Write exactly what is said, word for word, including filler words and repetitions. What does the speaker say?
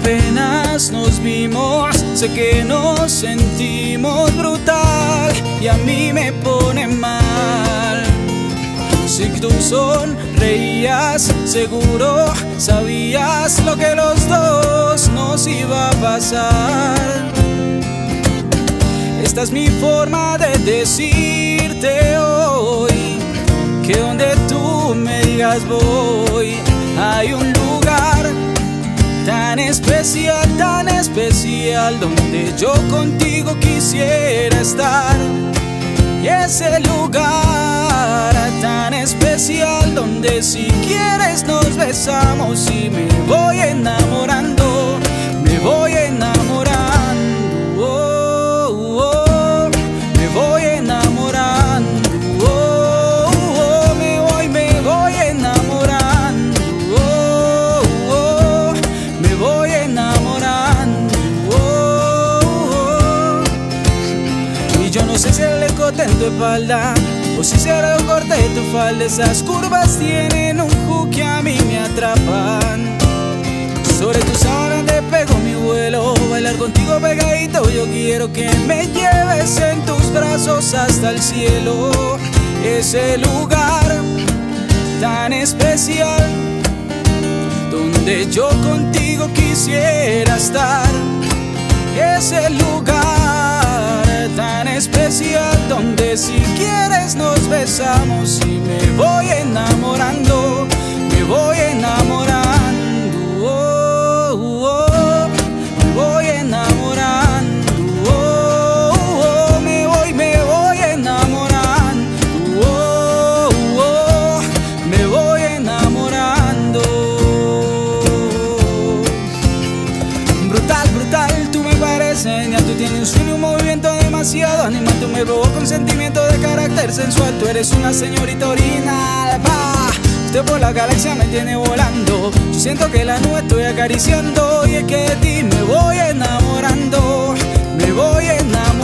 apenas nos vimos, sé que nos sentimos brutal y a mí me pone mal. Si tú sonreías, seguro sabías lo que los dos nos iba a pasar. Esta es mi forma de decirte hoy que donde tú me digas voy, hay un lugar tan especial, tan especial, donde yo contigo quisiera estar. Y ese lugar tan especial donde si quieres nos besamos y me voy enamorando, me voy enamorando, oh, oh, me voy enamorando, oh, oh, me voy, me voy enamorando, oh, oh, me voy enamorando, oh, oh. Y yo no sé si el eco te en tu espalda o si será el corte de tu falda, esas curvas tienen un hook que a mí me atrapan. Sobre tus alas te pego mi vuelo, bailar contigo pegadito, yo quiero que me lleves en tus brazos hasta el cielo. Ese lugar tan especial donde yo contigo quisiera estar. Ese lugar tan especial donde si quieres nos besamos y me voy enamorando, me voy enamorando, oh, oh, me voy enamorando, oh, oh, me voy, me voy enamorando, oh, oh, me voy enamorando. Brutal, brutal, tú me pareces, ya tú tienes un sueño, un movimiento demasiado animal, tú me robó con sentimiento de carácter sensual. Tú eres una señorita original, pa. Usted por la galaxia me tiene volando, yo siento que la nube estoy acariciando. Y es que de ti me voy enamorando, me voy enamorando.